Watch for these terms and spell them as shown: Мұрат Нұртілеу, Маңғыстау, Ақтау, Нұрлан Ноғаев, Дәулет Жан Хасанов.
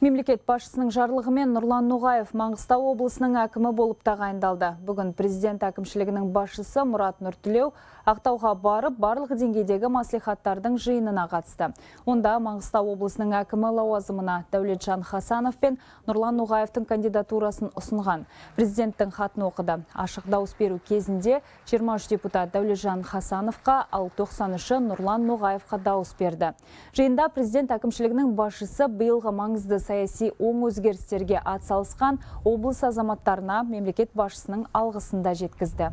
Мемлекет басшысының жарлығымен Нұрлан Ноғаев Маңғыстау облысының әкімі болып тағайындалды. Бүгін президент әкімшілігінің басшысы Мұрат Нұртілеу Ақтауға барып, барлық деңгейдегі мәслихаттардың жиынына қатысты. Онда Маңғыстау облысының әкімі лауазымына Дәулет Жан Хасанов пен Нұрлан Ноғаевтың кандидатурасын ұсынған. Президенттің хатын оқыды. Ашық дауыс беру кезінде 23 депутат Дәулет Жан Хасановқа, ал 93-ші Нұрлан Ноғаевқа дауыс берді. Жиында президент әкімшілігінің басшысы биылғы маңызды саяси оң өзгерістерге атсалысқан облыс азаматтарына мемлекет басшысының алғысын да жеткізді.